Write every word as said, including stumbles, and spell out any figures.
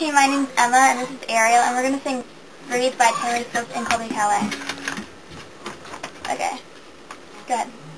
Hey, my name's Emma, and this is Ariel, and we're going to sing Breathe by Taylor Swift and Colbie Caillat. Okay, go ahead.